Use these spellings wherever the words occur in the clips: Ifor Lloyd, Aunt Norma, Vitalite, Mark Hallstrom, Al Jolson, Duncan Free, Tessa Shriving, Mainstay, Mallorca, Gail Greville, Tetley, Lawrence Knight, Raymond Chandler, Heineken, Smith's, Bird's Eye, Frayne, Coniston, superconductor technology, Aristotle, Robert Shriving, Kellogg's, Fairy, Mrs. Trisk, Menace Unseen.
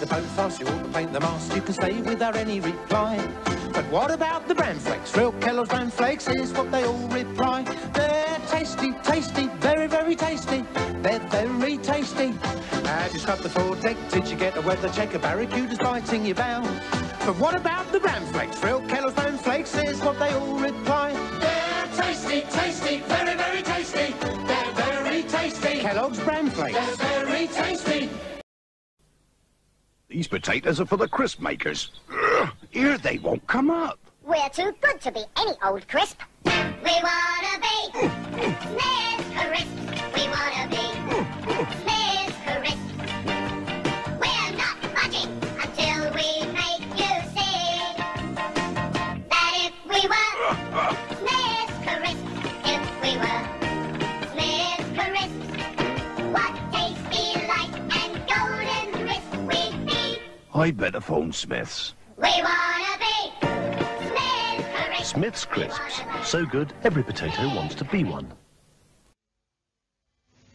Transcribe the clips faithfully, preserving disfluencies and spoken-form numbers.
with the Bofast, you ought to paint the mast, you can stay without any reply. But what about the bran flakes? Real Kellogg's bran flakes, here's what they all reply. They're tasty, tasty, very, very tasty. They're very tasty. How'd you scrub the four-deck? Did you get a weather check? A barracuda's biting your bow. But what about the bran flakes? Real Kellogg's bran flakes, here's what they all reply. They're tasty, tasty, very, very tasty. They're very tasty. Kellogg's bran flakes. They're very tasty. These potatoes are for the crisp makers. Ugh, here they won't come up. We're too good to be any old crisp. We want to be Smith's Crisp. We want to be Smith's Crisp. We're not budging until we make you see that if we were Smith's Crisp, if we were Smith's Crisp, what tasty light and golden crisp we'd be. I'd better phone Smith's. We wanna be Smith's, Smith's Crisps. So good, every potato wants to be one.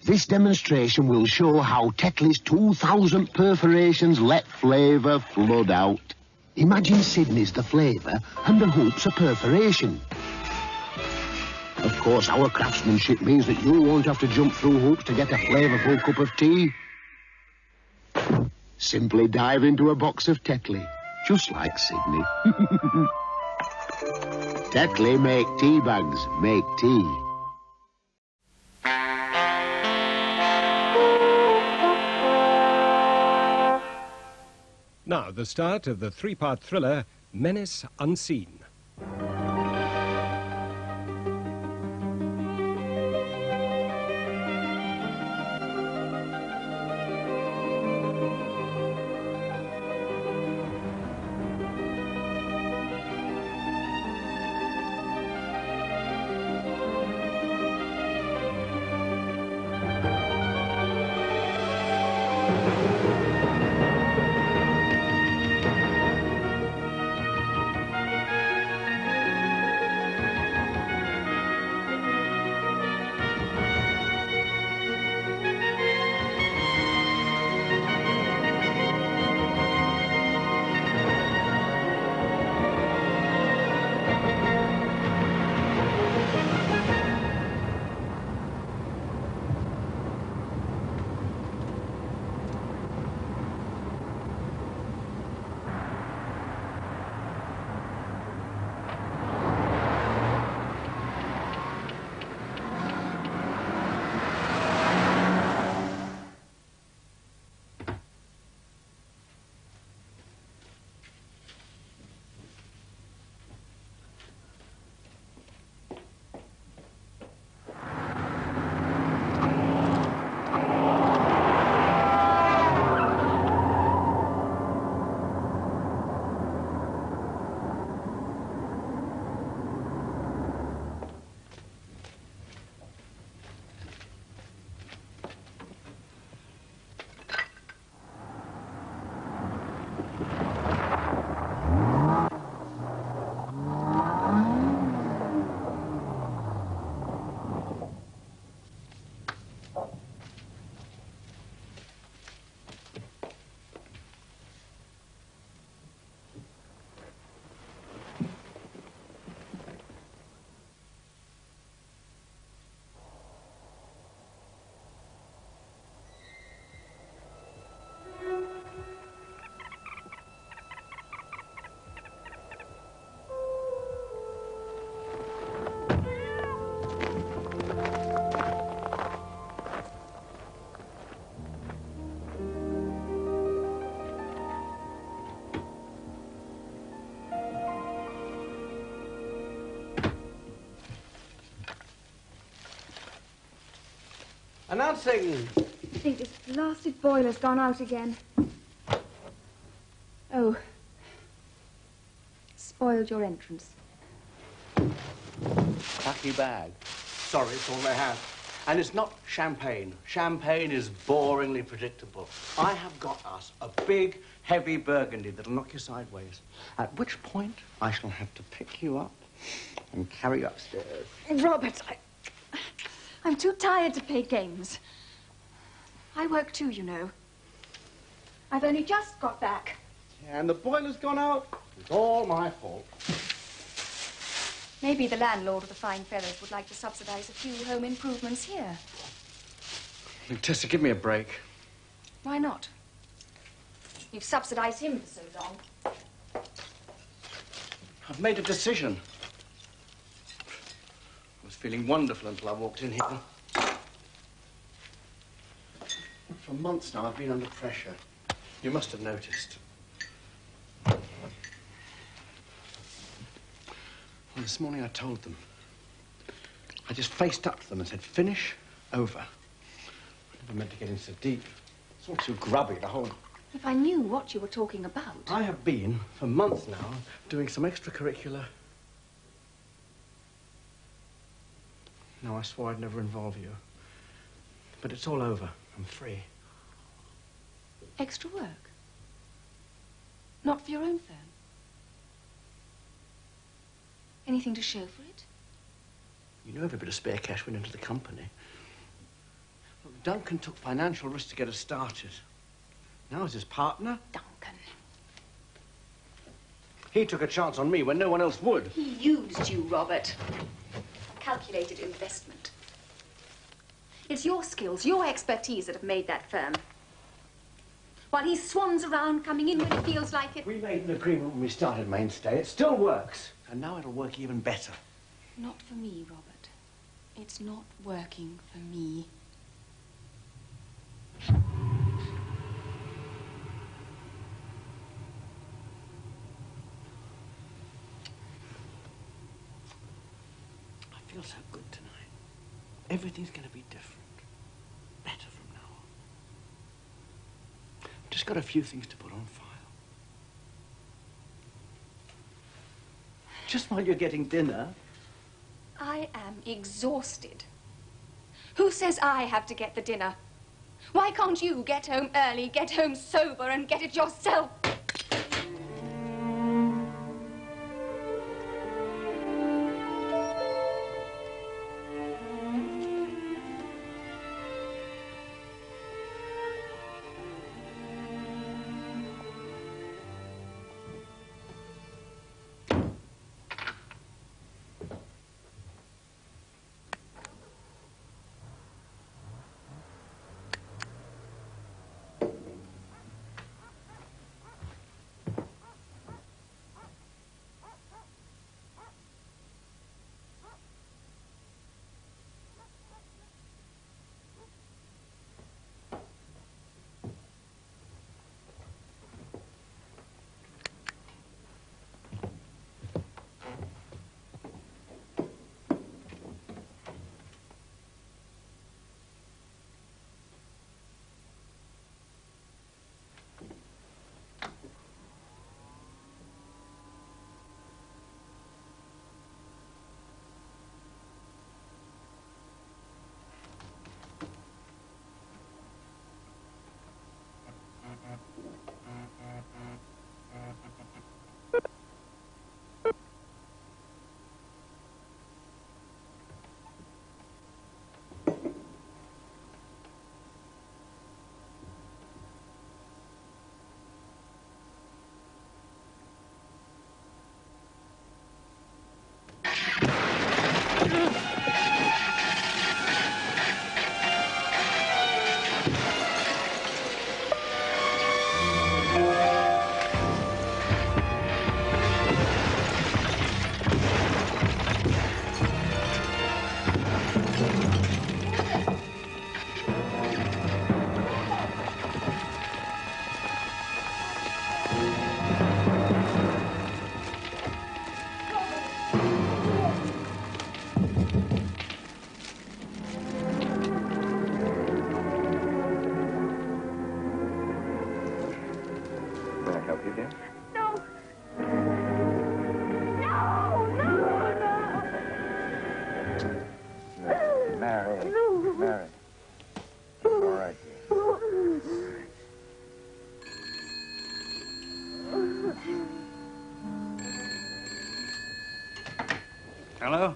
This demonstration will show how Tetley's two thousand perforations let flavour flood out. Imagine Sydney's the flavour and the hoop's a perforation. Of course, our craftsmanship means that you won't have to jump through hoops to get a flavourful cup of tea. Simply dive into a box of Tetley. Just like Sydney. Tetley make tea bags, make tea. Now, the start of the three-part thriller, Menace Unseen. Announcing! I think this blasted boiler's gone out again. Oh. Spoiled your entrance. Pack your bag. Sorry, it's all they have. And it's not champagne. Champagne is boringly predictable. I have got us a big, heavy burgundy that'll knock you sideways. At which point, I shall have to pick you up and carry you upstairs. Robert, I... I'm too tired to play games. I work too, you know. I've only just got back. And the boiler's gone out. It's all my fault. Maybe the landlord of the fine fellows would like to subsidize a few home improvements here. Tessa, give me a break. Why not? You've subsidized him for so long. I've made a decision. I was feeling wonderful until I walked in here. For months now, I've been under pressure. You must have noticed. Well, this morning I told them. I just faced up to them and said, finish over. I never meant to get in so deep. It's all too grubby, the whole... If I knew what you were talking about... I have been, for months now, doing some extracurricular... No, I swore I'd never involve you. But it's all over. I'm free. Extra work? Not for your own firm? Anything to show for it? You know every bit of spare cash went into the company. Look, Duncan took financial risks to get us started. Now he's his partner. Duncan. He took a chance on me when no one else would. He used you, Robert. A calculated investment. It's your skills, your expertise that have made that firm. While he swans around, coming in when he feels like it... We made an agreement when we started Mainstay. It still works. And now it'll work even better. Not for me, Robert. It's not working for me. I feel so good tonight. Everything's going to be different. Better from now on. I've just got a few things to put on file. Just while you're getting dinner. I am exhausted. Who says I have to get the dinner? Why can't you get home early, get home sober, and get it yourself? Hello?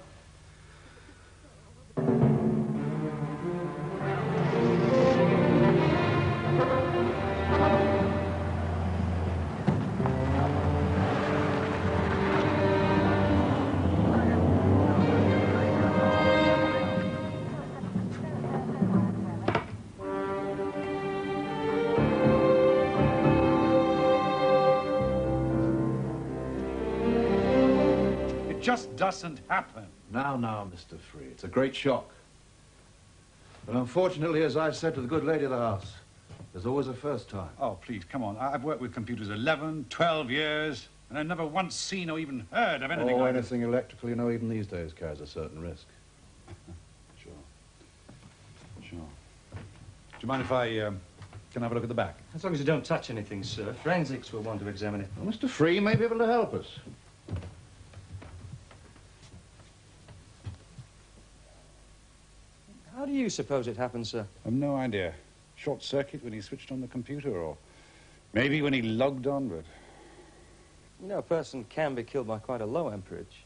just doesn't happen. Now, now, Mister Free, it's a great shock. But unfortunately, as I said to the good lady of the house, there's always a first time. Oh, please, come on. I've worked with computers eleven, twelve years, and I've never once seen or even heard of anything. Oh, like anything it. Electrical, you know, even these days carries a certain risk. Sure. Sure. Do you mind if I um, can have a look at the back? As long as you don't touch anything, sir. Forensics will want to examine it. Well, Mister Free may be able to help us. How do you suppose it happened, sir? I've no idea. Short circuit when he switched on the computer, or maybe when he logged on, but... You know, a person can be killed by quite a low amperage.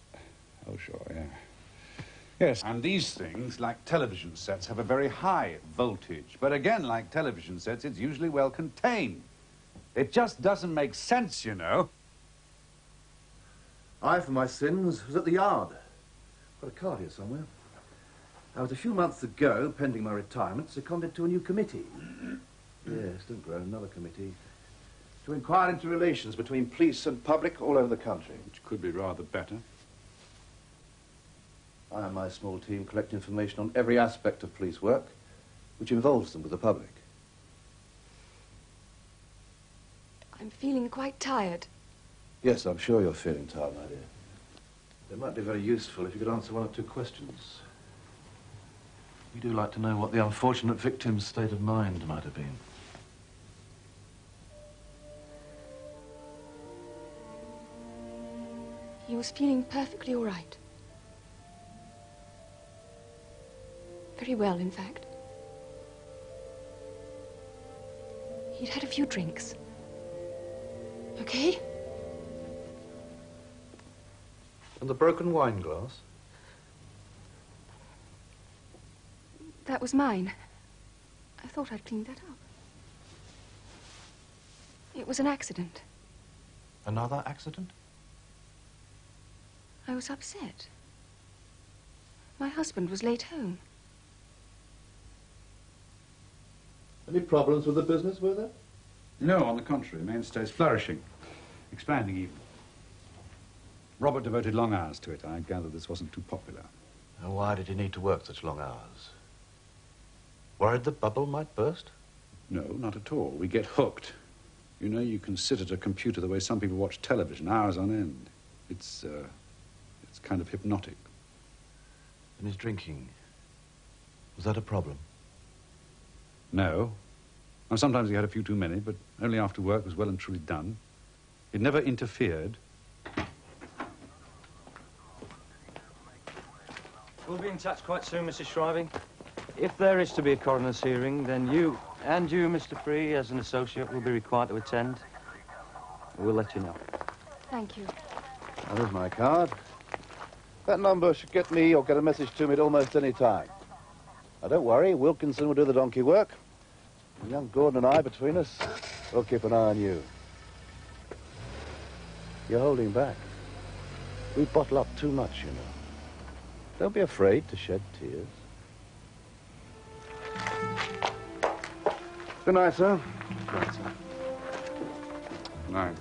Oh, sure, yeah. Yes, and these things, like television sets, have a very high voltage. But again, like television sets, it's usually well contained. It just doesn't make sense, you know. I, for my sins, was at the yard. Got a card here somewhere. I was a few months ago, pending my retirement, seconded to a new committee. Yes, don't grow, another committee. To inquire into relations between police and public all over the country. Which could be rather better. I and my small team collect information on every aspect of police work, which involves them with the public. I'm feeling quite tired. Yes, I'm sure you're feeling tired, my dear. It might be very useful if you could answer one or two questions. We do like to know what the unfortunate victim's state of mind might have been. He was feeling perfectly all right. Very well, in fact. He'd had a few drinks. Okay? And the broken wine glass? That was mine. I thought I'd cleaned that up. It was an accident. Another accident? I was upset. My husband was late home. Any problems with the business, were there? No, on the contrary. Mainstay's flourishing. Expanding even. Robert devoted long hours to it. I gather this wasn't too popular. And why did he need to work such long hours? Worried the bubble might burst? No, not at all. We get hooked. You know, you can sit at a computer the way some people watch television, hours on end. It's, uh... It's kind of hypnotic. And his drinking, was that a problem? No. Now, sometimes he had a few too many, but only after work was well and truly done. It never interfered. We'll be in touch quite soon, Missus Shriving. If there is to be a coroner's hearing, then you and you, Mister Free, as an associate, will be required to attend. We'll let you know. Thank you. Now, there's my card. That number should get me or get a message to me at almost any time. Now, don't worry, Wilkinson will do the donkey work. And young Gordon and I, between us, we'll keep an eye on you. You're holding back. We bottle up too much, you know. Don't be afraid to shed tears. Good night, sir. Good night, sir. Good night.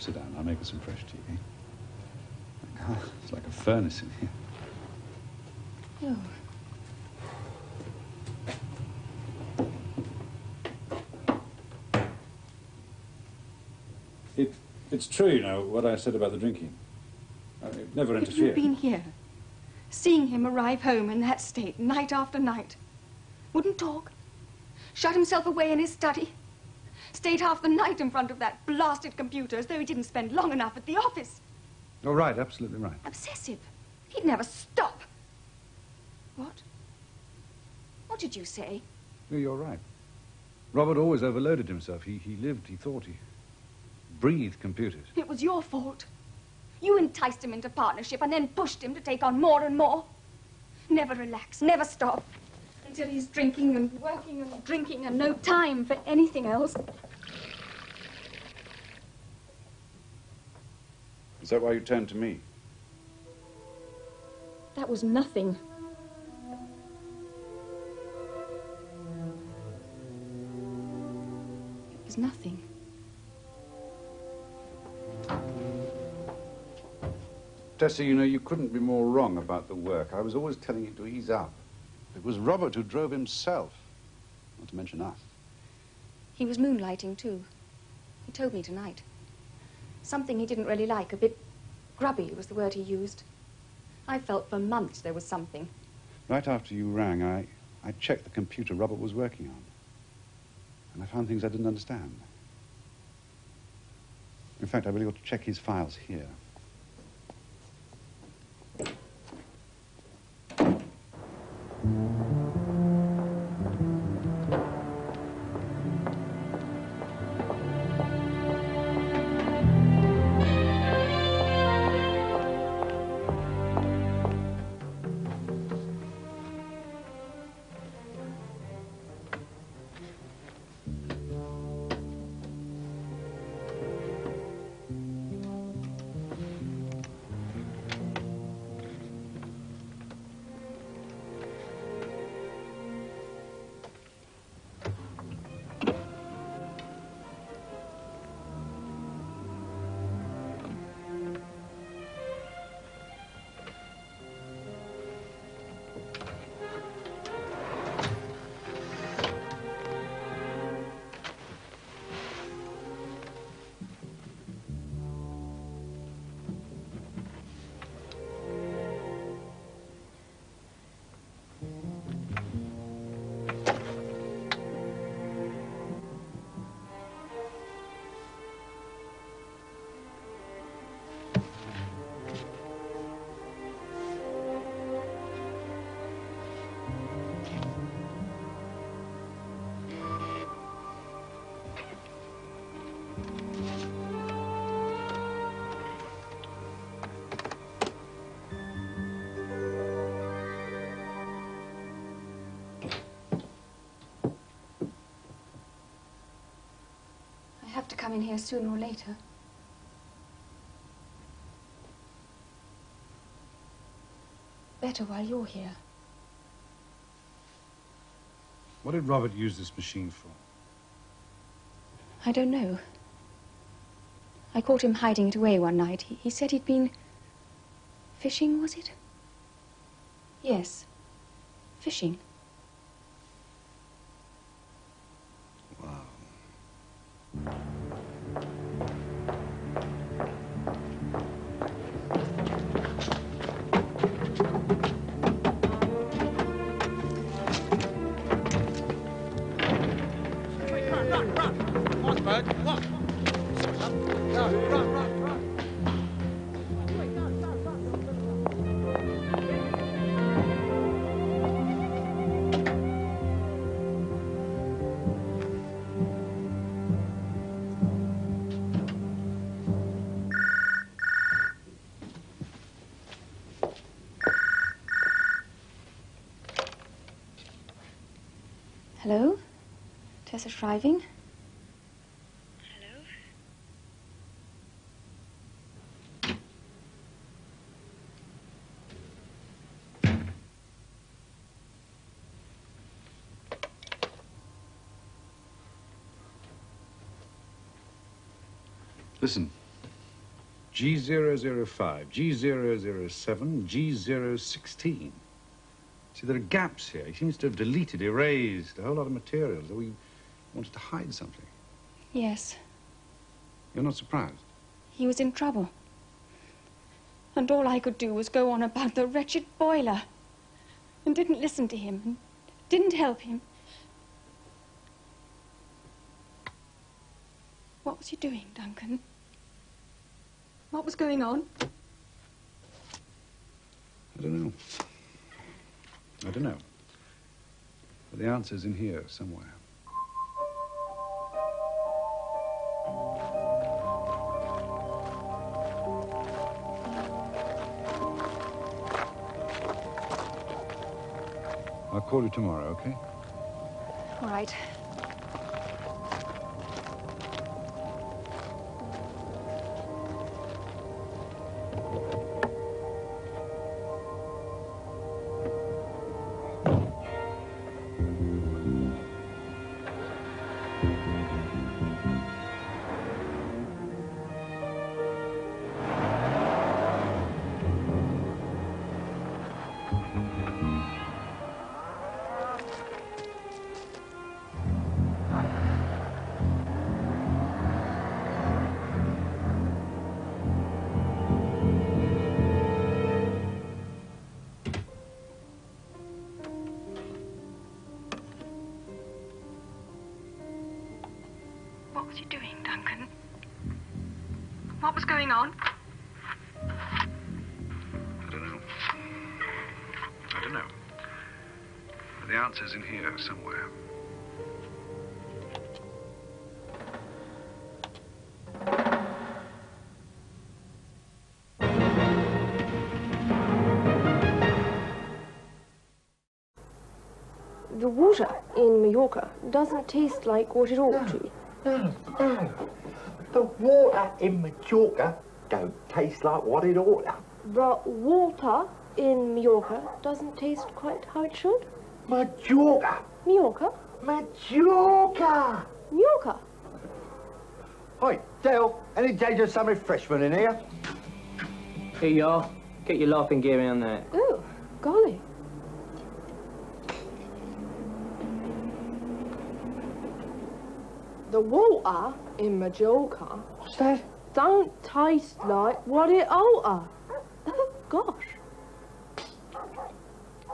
Sit down, I'll make us some fresh tea. Eh? It's like a furnace in here. Oh. It, it's true, you know, what I said about the drinking. I mean, it never interfered. If you'd been here, seeing him arrive home in that state, night after night, wouldn't talk, shut himself away in his study, stayed half the night in front of that blasted computer as though he didn't spend long enough at the office. You're right, absolutely right. Obsessive. He'd never stop. What? What did you say? No, you're right. Robert always overloaded himself. He, he lived, he thought, he breathed computers. It was your fault. You enticed him into partnership and then pushed him to take on more and more. Never relax, never stop. Until he's drinking and working and drinking and no time for anything else. Is that why you turned to me? that was nothing. It was nothing. Tessa, you know, you couldn't be more wrong about the work. I was always telling you to ease up. It was Robert who drove himself, not to mention us. He was moonlighting, too. He told me tonight. Something he didn't really like, a bit grubby was the word he used. I felt for months there was something. Right after you rang, I, I checked the computer Robert was working on. And I found things I didn't understand. In fact, I really ought to check his files here. Come in here sooner or later. Better while you're here. What did Robert use this machine for? I don't know. I caught him hiding it away one night. He, he said he'd been fishing, was it? Yes, fishing. Hello? Tessa Shriving? Hello? Listen. G zero zero five, G zero zero seven, G zero one six. See, there are gaps here. He seems to have deleted, erased a whole lot of materials. Or he wanted to hide something. Yes. You're not surprised? He was in trouble. And all I could do was go on about the wretched boiler. And didn't listen to him. And didn't help him. What was he doing, Duncan? What was going on? I don't know. I don't know, but the answer's in here somewhere. I'll call you tomorrow, okay? All right. was he doing, Duncan? What was going on? I don't know. I don't know. But the answer's in here somewhere. The water in Mallorca doesn't taste like what it ought no, to. No, no. The water in Mallorca don't taste like what it ought to. The water in Mallorca doesn't taste quite how it should. Mallorca. Mallorca. Mallorca. Mallorca. Hi, Dale. Any danger of some refreshment in here? Here you are. Get your laughing gear in there. Oh, golly. The water in Mallorca. What's that? Don't taste like what it oughta. Oh, gosh.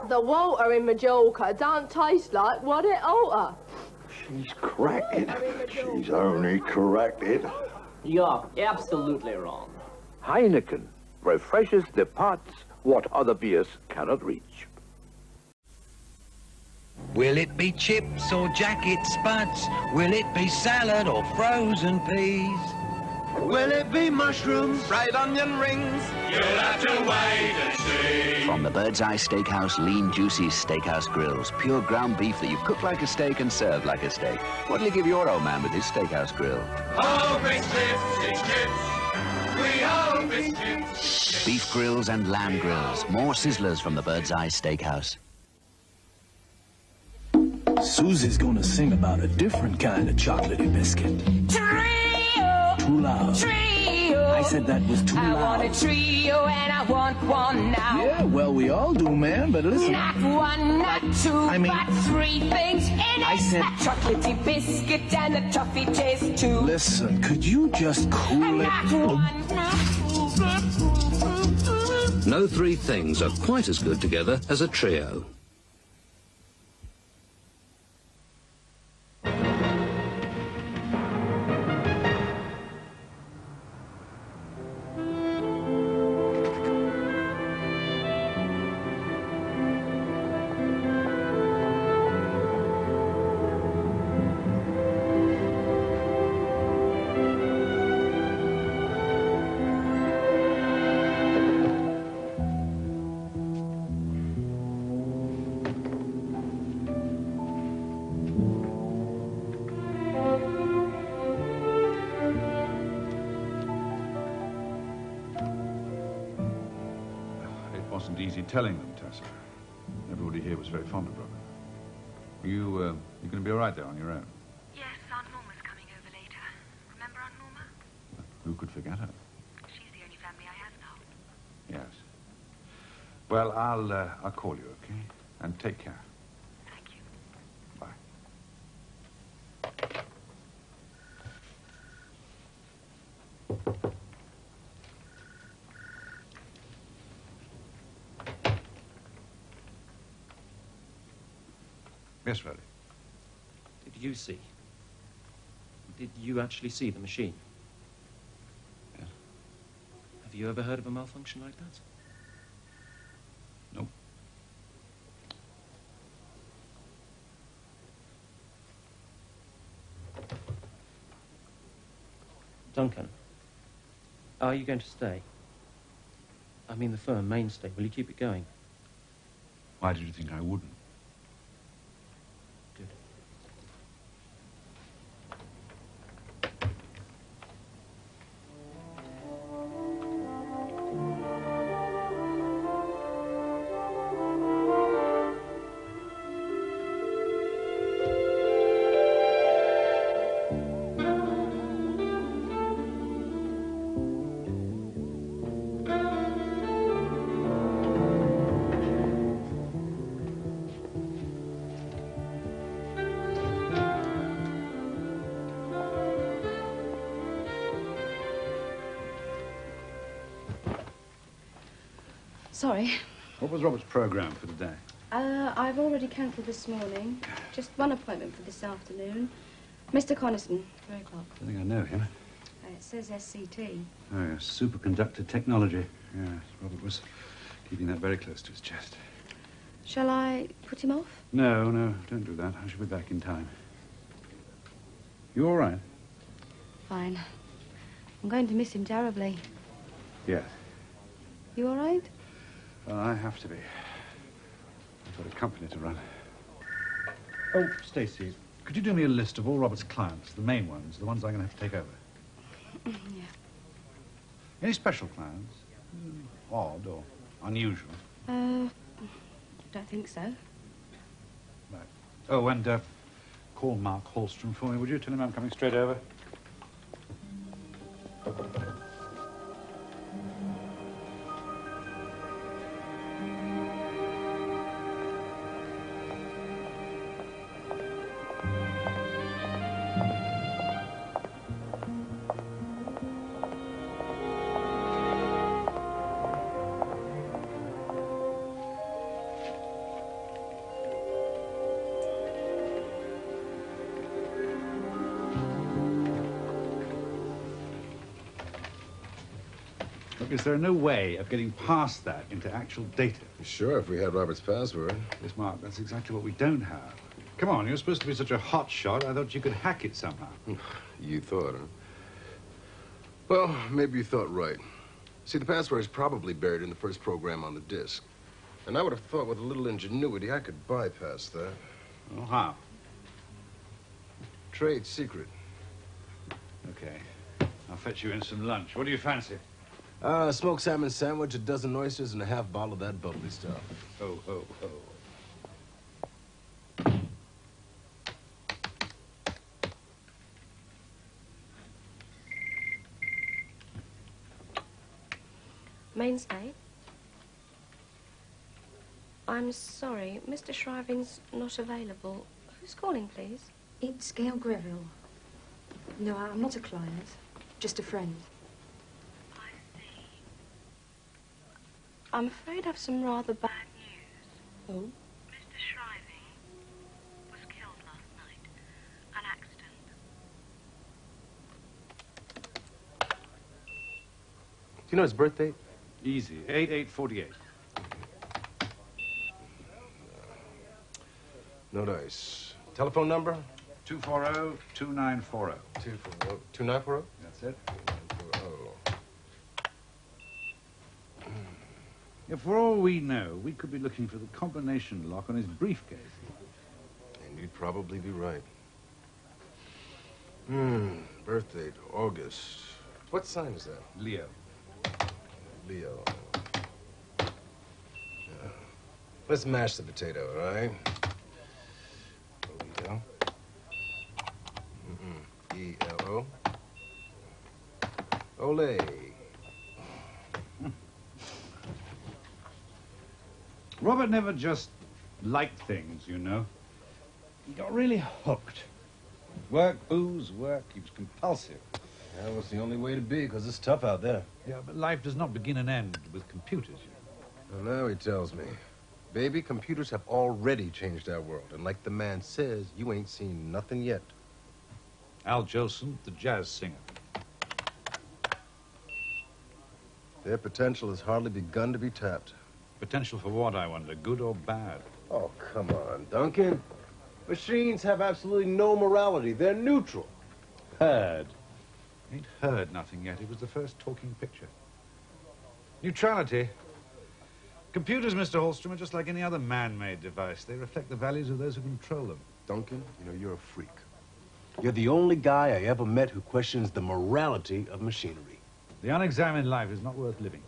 The water in Mallorca don't taste like what it oughta. She's cracked it. She's only cracked it. You're absolutely wrong. Heineken refreshes the parts what other beers cannot reach. Will it be chips or jacket spuds? Will it be salad or frozen peas? Will it be mushrooms, fried onion rings? You'll have to wait and see. From the Bird's Eye Steakhouse, lean, juicy steakhouse grills. Pure ground beef that you cook like a steak and serve like a steak. What'll he give your old man with his steakhouse grill? Oh, it's chips, it's chips. We hope it's chips. Beef grills and lamb grills. More sizzlers from the Bird's Eye Steakhouse. Susie's gonna sing about a different kind of chocolatey biscuit. Trio! Too loud. Trio! I said that was too I loud. I want a trio and I want one now. Yeah, well, we all do, man, but listen. Not one, not two, I mean, but three things in it. I said a chocolatey biscuit and a toffee taste, too. Listen, could you just cool and it? Not one, oh. Not two. No three things are quite as good together as a trio. Telling them, Tessa. Everybody here was very fond of Robin. You, uh, you're going to be all right there on your own? Yes, Aunt Norma's coming over later. Remember Aunt Norma? Well, who could forget her? She's the only family I have now. Yes. Well, I'll, uh, I'll call you, okay? And take care. Thank you. Bye. Yes, Fairy. Did you see? Did you actually see the machine? Yes. Have you ever heard of a malfunction like that? No. Duncan, are you going to stay? I mean the firm, Mainstay. Will you keep it going? Why did you think I wouldn't? Sorry. What was Robert's programme for today? Uh, I've already cancelled this morning. Just one appointment for this afternoon. Mister Coniston, three o'clock. I think I know him. Uh, it says S C T. Oh, yeah, superconductor technology. Yes, Robert was keeping that very close to his chest. Shall I put him off? No, no, don't do that. I shall be back in time. You all right? Fine. I'm going to miss him terribly. Yes. You all right? Well, I have to be. I've got a company to run. Oh, Stacey, could you do me a list of all Robert's clients, the main ones, the ones I'm going to have to take over? Yeah. Any special clients? Mm, odd or unusual? Uh, don't think so. Right. Oh, and uh, call Mark Hallstrom for me, would you? Tell him I'm coming straight over. Is there no way of getting past that into actual data? Sure, if we had Robert's password. Yes, Mark, that's exactly what we don't have. Come on, you're supposed to be such a hot shot. I thought you could hack it somehow. You thought, huh? Well, maybe you thought right. See, the password is probably buried in the first program on the disk. And I would have thought with a little ingenuity I could bypass that. Well, how? Trade secret. Okay. I'll fetch you in some lunch. What do you fancy? Uh, a smoked salmon sandwich, a dozen oysters, and a half bottle of that bubbly stuff. Ho, ho, ho. Mainstay? I'm sorry, Mister Shriving's not available. Who's calling, please? It's Gail Greville. No, I'm not a client, just a friend. I'm afraid I've some rather bad news. Oh? Mister Shriving was killed last night. An accident. Do you know his birth date? Easy. eight eight forty-eight. No dice. Telephone number? two four zero two nine four zero. two four zero two nine four zero? That's it. For all we know, we could be looking for the combination lock on his briefcase. And you'd probably be right. Hmm, birth date, August. What sign is that? Leo. Leo. Yeah. Let's mash the potato, all right? There we go. E L O. Olay. Robert never just liked things, you know. He got really hooked. Work, booze, work. He was compulsive. Yeah, well, it's the only way to be, because it's tough out there. Yeah, but life does not begin and end with computers. Well, now he tells me. Baby, computers have already changed our world. And like the man says, you ain't seen nothing yet. Al Jolson, the jazz singer. Their potential has hardly begun to be tapped. Potential for what, I wonder? Good or bad? Oh, come on, Duncan. Machines have absolutely no morality. They're neutral. Heard. Ain't heard nothing yet. It was the first talking picture. Neutrality. Computers, Mister Hallstrom, are just like any other man-made device. They reflect the values of those who control them. Duncan, you know, you're a freak. You're the only guy I ever met who questions the morality of machinery. The unexamined life is not worth living.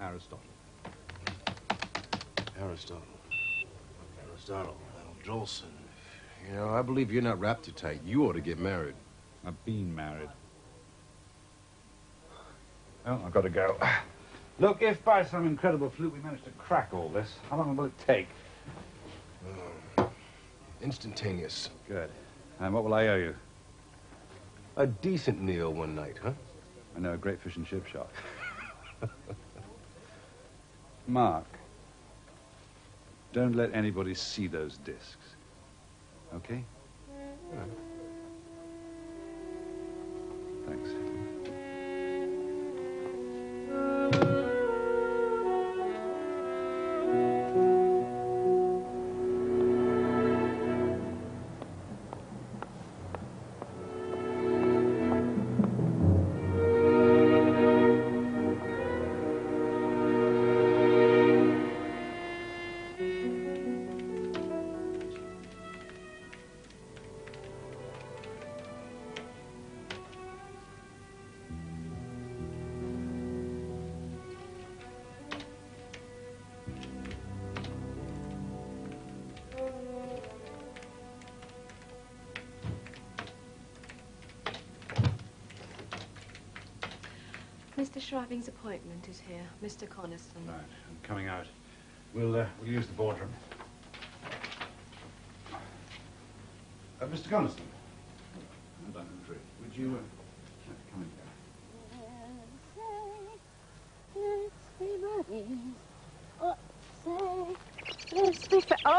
Aristotle. Aristotle. Aristotle. Al Jolson. You know, I believe you're not wrapped too tight. You ought to get married. I've been married. Well, I've got to go. Look, if by some incredible fluke we manage to crack all this, how long will it take? Um, instantaneous. Good. And what will I owe you? A decent meal one night, huh? I know, a great fish and chip shop. Mark. Don't let anybody see those discs, okay? All right. Thanks. Mister Shriving's appointment is here. Mister Coniston. Right, I'm coming out. We'll, uh, we'll use the boardroom. Uh, Mister Coniston. Madame Andrew, would you uh, come in here? Oh!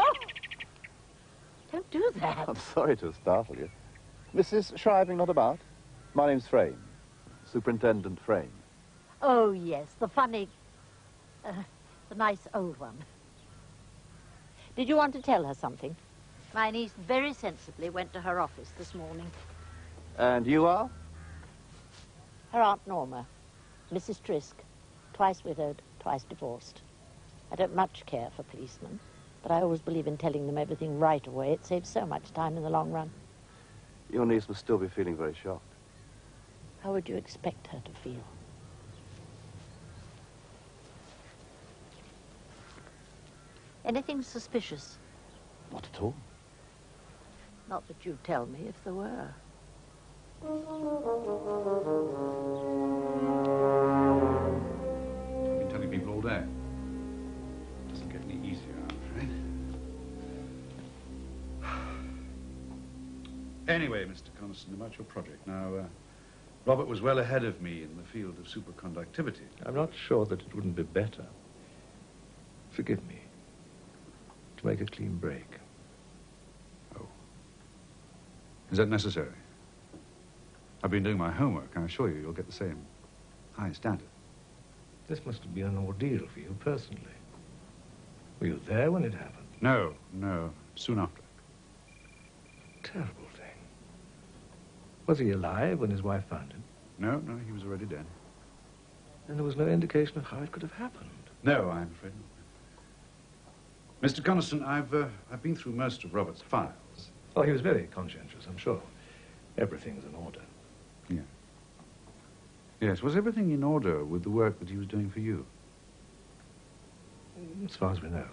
Don't do that. I'm sorry to startle you. Missus Shriving not about? My name's Frayne. Superintendent Frayne. Oh, yes, the funny, uh, the nice old one. Did you want to tell her something? My niece very sensibly went to her office this morning. And you are? Her Aunt Norma, Missus Trisk, twice widowed, twice divorced. I don't much care for policemen, but I always believe in telling them everything right away. It saves so much time in the long run. Your niece must still be feeling very shocked. How would you expect her to feel? Anything suspicious? Not at all. Not that you'd tell me if there were. I've been telling people all day. It doesn't get any easier, I'm afraid. Anyway, Mister Coniston, about your project. Now, uh, Robert was well ahead of me in the field of superconductivity. I'm not sure that it wouldn't be better. Forgive me. Make a clean break. Oh. Is that necessary? I've been doing my homework. I assure you, you'll get the same high standard. This must have been an ordeal for you personally. Were you there when it happened? No, no. Soon after. Terrible thing. Was he alive when his wife found him? No, no, he was already dead. And there was no indication of how it could have happened? No, I'm afraid not. Mister Coniston, I've, uh, I've been through most of Robert's files. Oh, he was very conscientious, I'm sure. Everything's in order. Yeah. Yes, was everything in order with the work that he was doing for you? As far as we know.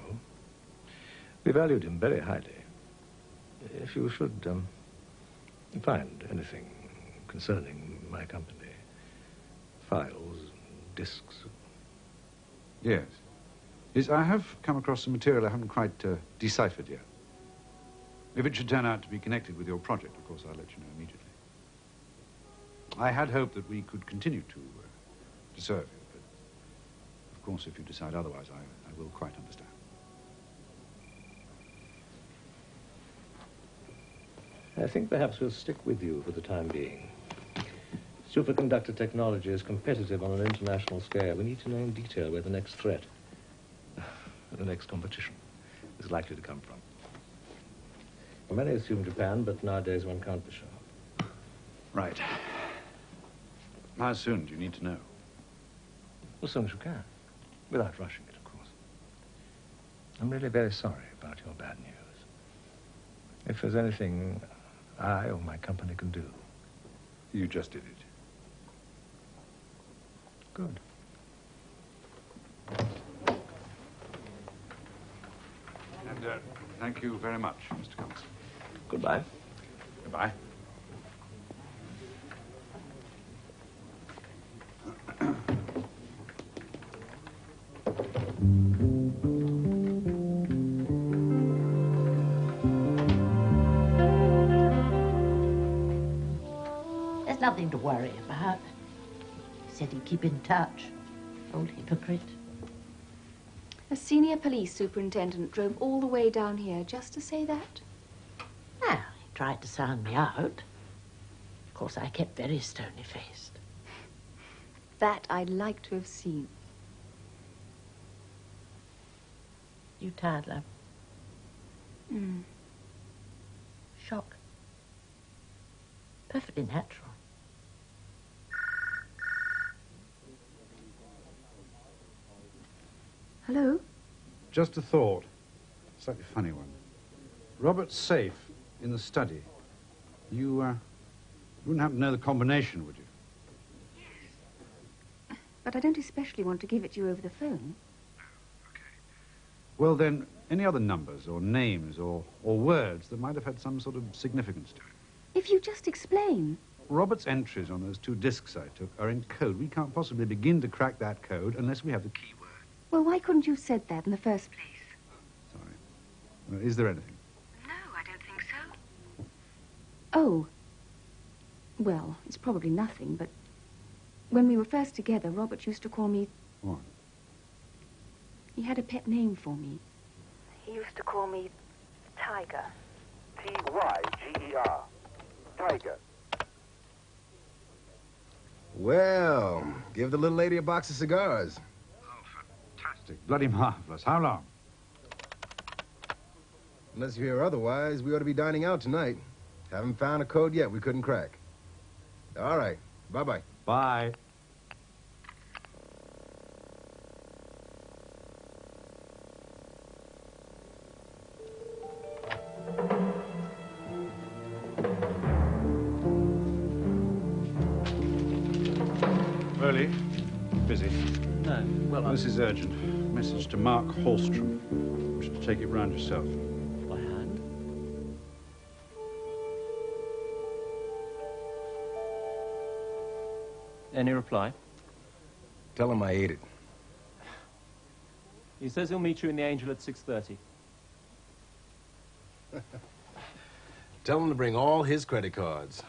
We valued him very highly. If you should um, find anything concerning my company, files, discs. Yes. Yes, I have come across some material I haven't quite uh, deciphered yet. If it should turn out to be connected with your project, of course, I'll let you know immediately. I had hoped that we could continue to, uh, to serve you, but of course, if you decide otherwise, I, I will quite understand. I think perhaps we'll stick with you for the time being. Superconductor technology is competitive on an international scale. We need to know in detail where the next threat, the next competition, is likely to come from. Well, many assume Japan, but nowadays one can't be sure. Right. How soon do you need to know? As soon as you can, without rushing it, of course. I'm really very sorry about your bad news. If there's anything I or my company can do... You just did it. Good. And uh, thank you very much, Mister Coniston. Goodbye. Goodbye. There's nothing to worry about. He said he'd keep in touch. Old hypocrite. A senior police superintendent drove all the way down here just to say that? Well, he tried to sound me out. course, I kept very stony-faced. That I'd like to have seen. You tired, love? Mm. Shock. Perfectly natural. Hello? Just a thought. Slightly funny one. Robert's safe in the study. You, uh, wouldn't happen to know the combination, would you? Yes. But I don't especially want to give it to you over the phone. Okay. Well, then, any other numbers or names or, or words that might have had some sort of significance to it? If you just explain. Robert's entries on those two discs I took are in code. We can't possibly begin to crack that code unless we have the keyword. Well, why couldn't you have said that in the first place? Sorry. Is there anything? Oh, well, it's probably nothing, but when we were first together, Robert used to call me... What? He had a pet name for me. He used to call me Tiger. T Y G E R. Tiger. Well, give the little lady a box of cigars. Oh, fantastic. Bloody marvelous. How long? Unless you hear otherwise, we ought to be dining out tonight. Haven't found a code yet we couldn't crack. All right. Bye-bye. Bye. Early? Busy? No. Well, I'm... This is urgent. Message to Mark Hallstrom. You should take it round yourself. Any reply? Tell him I ate it. He says he'll meet you in the Angel at six thirty. Tell him to bring all his credit cards.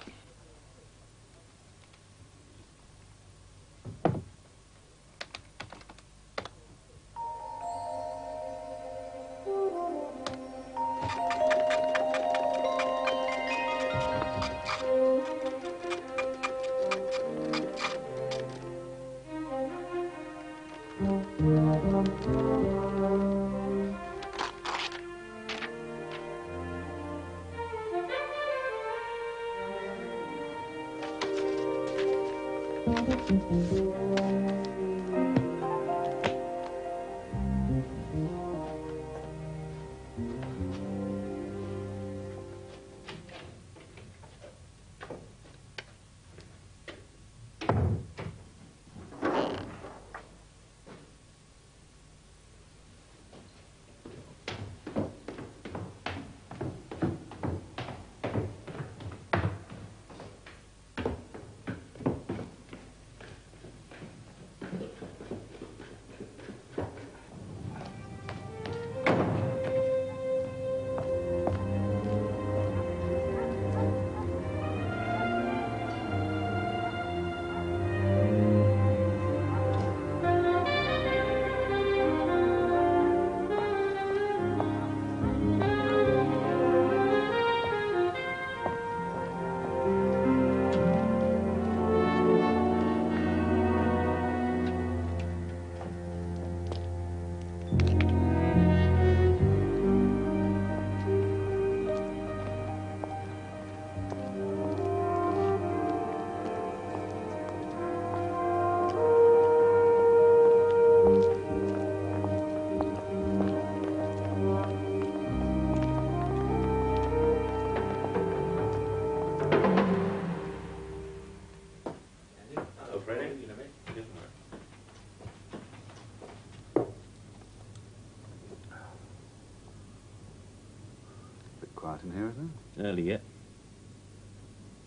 In here, isn't it? Early yet.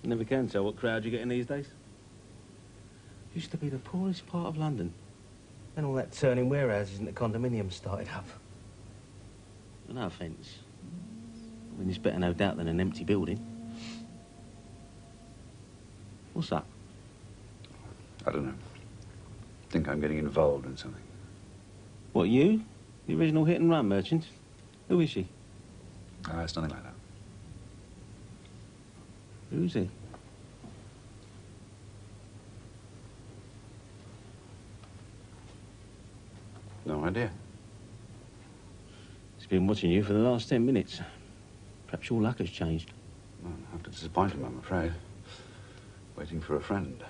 Never can tell what crowd you get in these days. Used to be the poorest part of London. Then all that turning warehouses and the condominiums started up. Well, no offence. I mean, it's better no doubt than an empty building. What's up? I don't know. I think I'm getting involved in something. What, you? The original hit and run merchant? Who is she? Ah, it's nothing like that. Who's he? No idea. He's been watching you for the last ten minutes. Perhaps your luck has changed. Well, I have to disappoint him, I'm afraid. Waiting for a friend.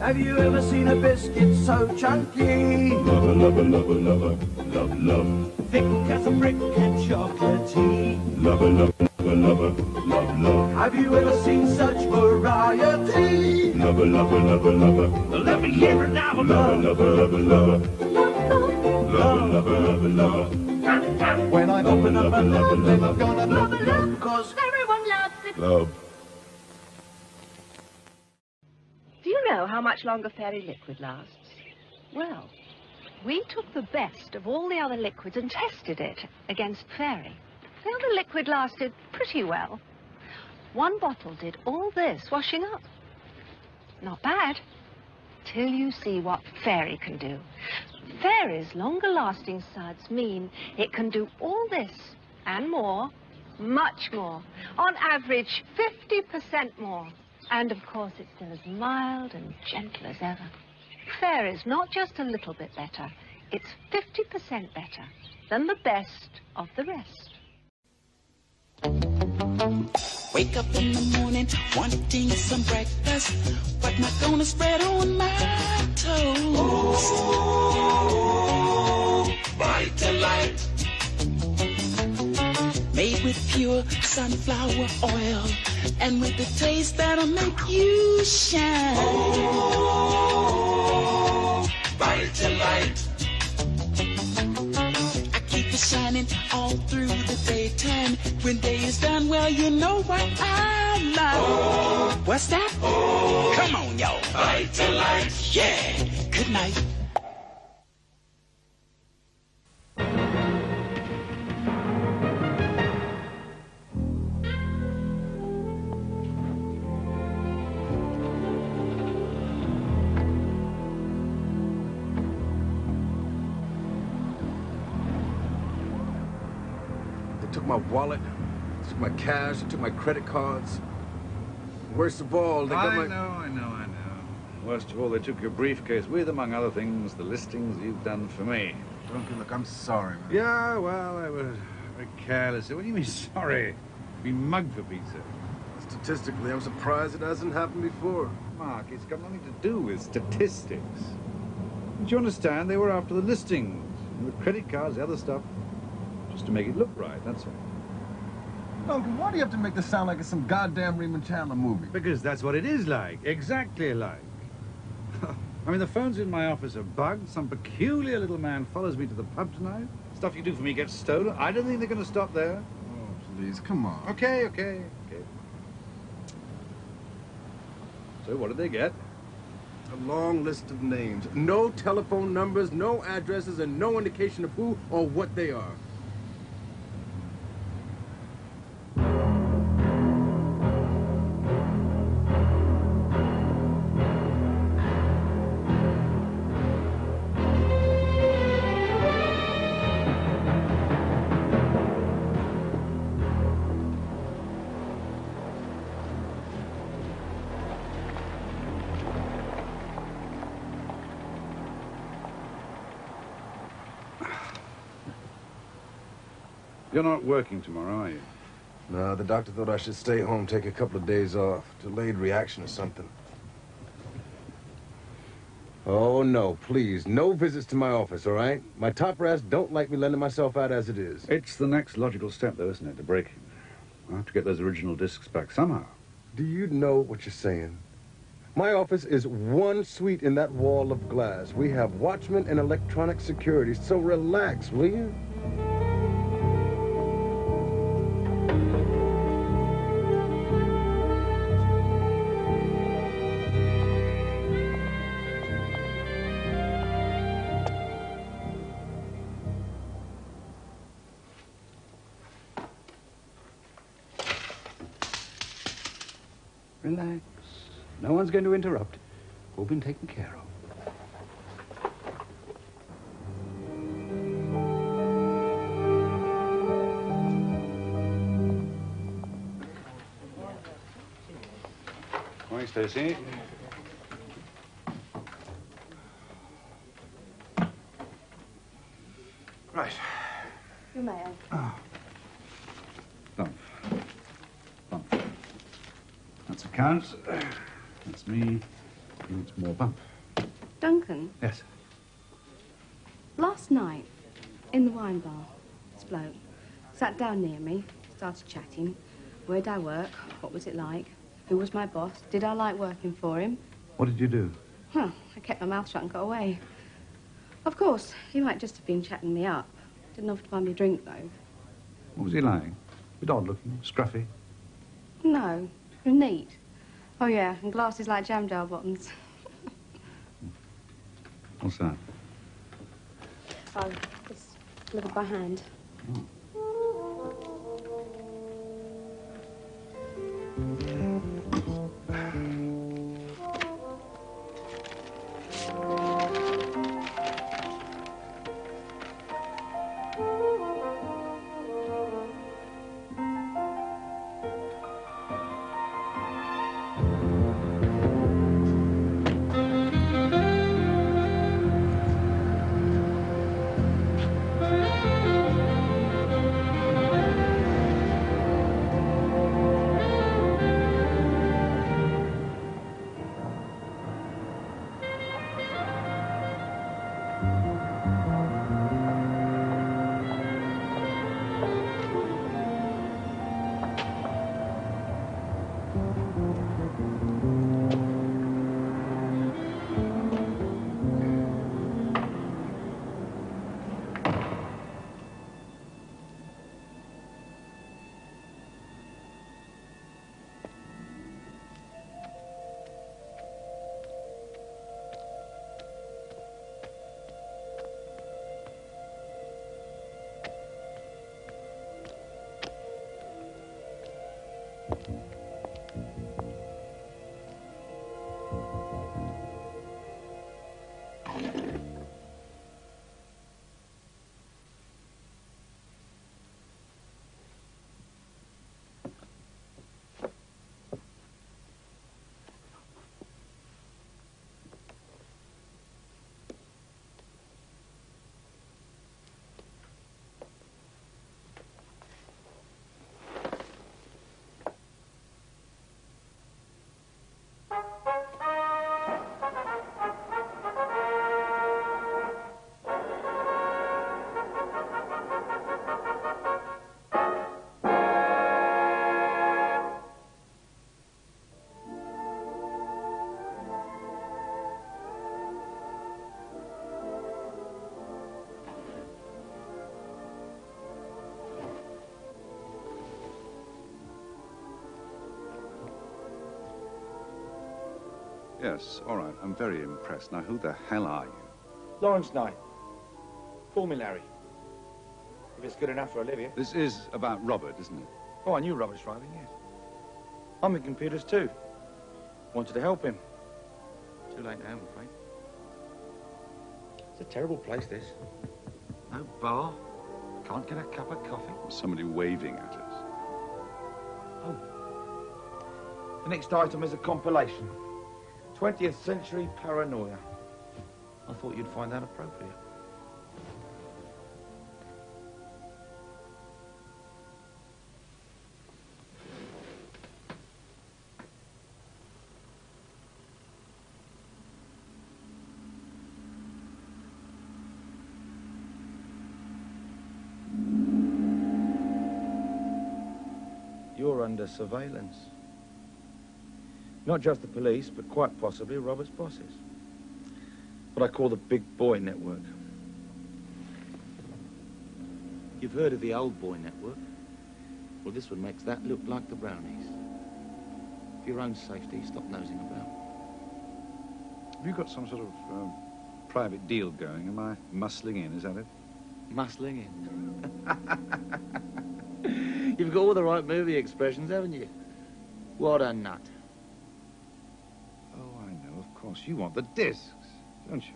Have you ever seen a biscuit so chunky? Lover, lover, lover, lover, love, love. Thick as a brick and chocolatey. Lover, lover, lover, lover, love, love. Have you ever seen such variety? Lover, lover, lover, lover, let me hear it now. Lover, lover, lover, lover, lover, lover, lover, lover. When I open up a love, then I'm gonna love, love, 'cause everyone loves it. Love. How much longer Fairy liquid lasts? Well, we took the best of all the other liquids and tested it against Fairy. The other liquid lasted pretty well. One bottle did all this washing up. Not bad, till you see what Fairy can do. Fairy's longer lasting suds mean it can do all this and more, much more. On average, fifty percent more. And, of course, it's still as mild and gentle as ever. Fairy's not just a little bit better. It's fifty percent better than the best of the rest. Wake up in the morning wanting some breakfast, but not gonna spread on my toast. Oh, Vitalite. Made with pure sunflower oil, and with the taste that'll make you shine. Oh, Vitalite. I keep it shining all through the daytime. When day is done, well, you know what I like. Oh, what's that? Oh, come on, y'all. Vitalite. Yeah. Good night. My wallet, they took my cash, they took my credit cards. Worst of all, they got I my... I know, I know, I know. Worst of all, they took your briefcase with, among other things, the listings you've done for me. Drunken, look, I'm sorry, man. Yeah, well, I was very careless. What do you mean, sorry? We mugged for pizza. Statistically, I'm surprised it hasn't happened before. Mark, it's got nothing to do with statistics. Don't you understand? They were after the listings, the credit cards, the other stuff. Just to make it look right, that's all. Duncan, why do you have to make this sound like it's some goddamn Raymond Chandler movie? Because that's what it is like, exactly like. I mean, the phones in my office are bugged. Some peculiar little man follows me to the pub tonight. Stuff you do for me gets stolen. I don't think they're going to stop there. Oh, please, come on. Okay, okay, okay. So what did they get? A long list of names. No telephone numbers, no addresses, and no indication of who or what they are. You're not working tomorrow, are you? No, the doctor thought I should stay home, take a couple of days off. Delayed reaction or something. Oh, no, please. No visits to my office, all right? My top brass don't like me lending myself out as it is. It's the next logical step, though, isn't it, to break it? I'll have to get those original discs back somehow. Do you know what you're saying? My office is one suite in that wall of glass. We have watchmen and electronic security, so relax, will you? Relax. No one's going to interrupt. All been taken care of. Morning, Stacy. Right. You may have. Oh. That's accounts. That's me. It's more bump. Duncan? Yes? Last night, in the wine bar, this bloke sat down near me, started chatting. Where did I work? What was it like? Who was my boss? Did I like working for him? What did you do? Well, I kept my mouth shut and got away. Of course, he might just have been chatting me up. Didn't offer to buy me a drink, though. What was he like? A bit odd-looking, scruffy? No. Neat. Oh, yeah, and glasses like jam jar bottoms. What's that? Oh, it's delivered by hand. Oh. Yes, all right, I'm very impressed. Now, who the hell are you? Lawrence Knight. Call me Larry. If it's good enough for Olivia. This is about Robert, isn't it? Oh, I knew Robert's driving, yes. I'm in computers, too. Wanted to help him. Too late now, I'm afraid. It's a terrible place, this. No bar. Can't get a cup of coffee. There's somebody waving at us. Oh. The next item is a compilation. twentieth century paranoia. I thought you'd find that appropriate. you're under surveillance. Not just the police, but quite possibly Robert's bosses. What I call the big boy network. You've heard of the old boy network? Well, this one makes that look like the brownies. For your own safety, stop nosing about. Have you got some sort of um, private deal going? Am I muscling in, is that it? Muscling in? You've got all the right movie expressions, haven't you? What a nut. Oh, I know, of course. You want the discs, don't you?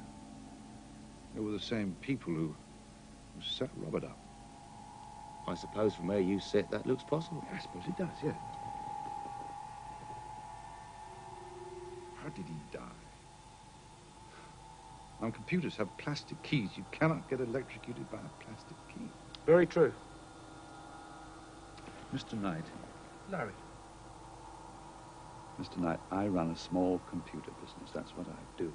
They were the same people who, who set Robert up. I suppose from where you sit, that looks possible. I suppose it does, yeah. How did he die? Now, computers have plastic keys. You cannot get electrocuted by a plastic key. Very true. Mister Knight. Larry. Mister Knight, I run a small computer business. That's what I do.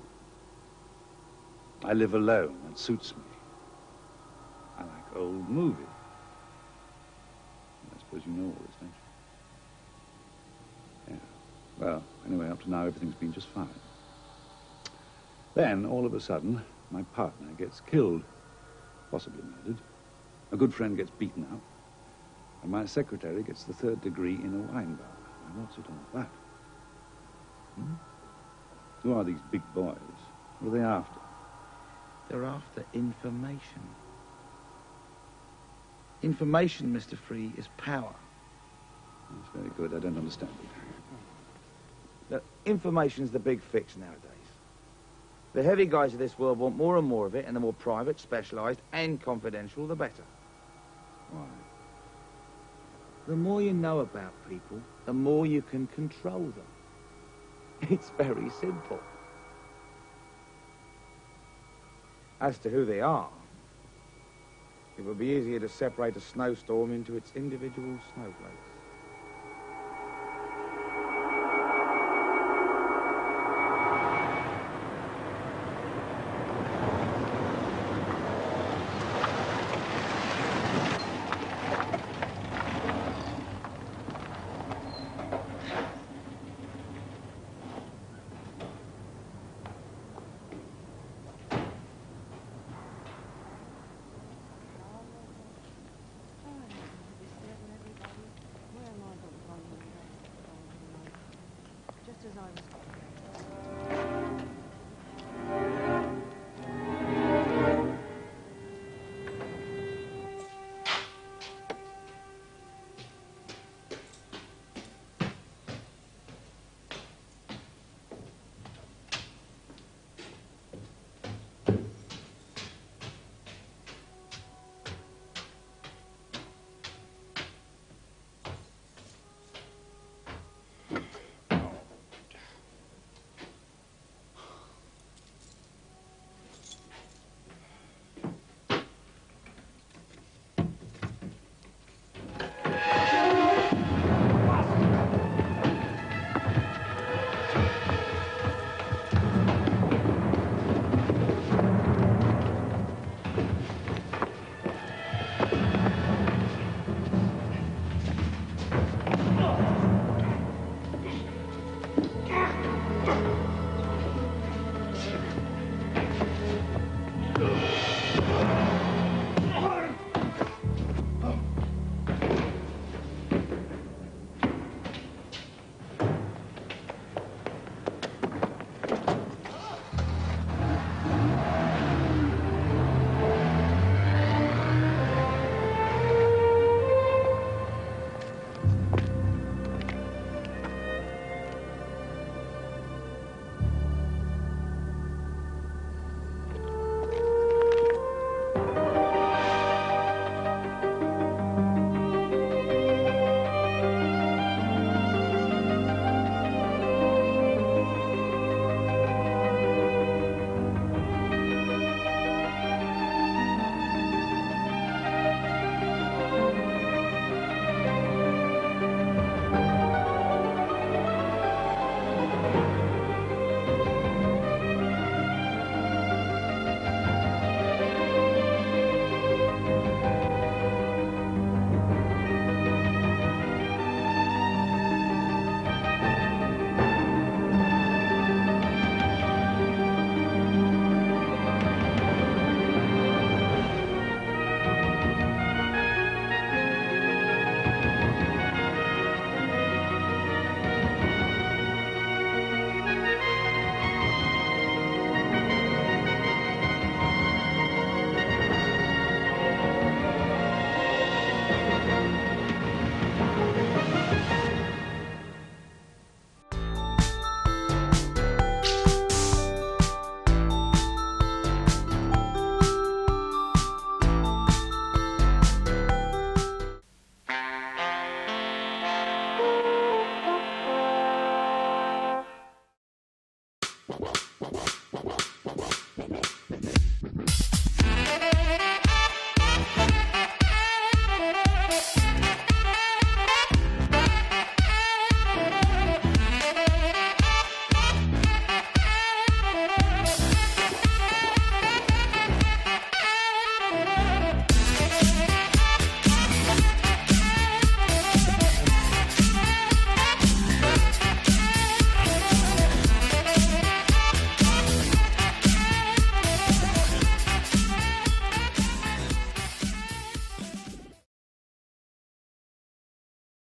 I live alone. That suits me. I like old movies. I suppose you know all this, don't you? Yeah. Well, anyway, up to now, everything's been just fine. Then, all of a sudden, my partner gets killed, possibly murdered. A good friend gets beaten up. And my secretary gets the third degree in a wine bar. Now, what's it all about? Hmm? Who are these big boys? What are they after? They're after information. Information, Mister Free, is power. That's very good. I don't understand it. Look, information's the big fix nowadays. The heavy guys of this world want more and more of it, and the more private, specialised, and confidential, the better. Why? The more you know about people, the more you can control them. It's very simple. As to who they are, it would be easier to separate a snowstorm into its individual snowflakes.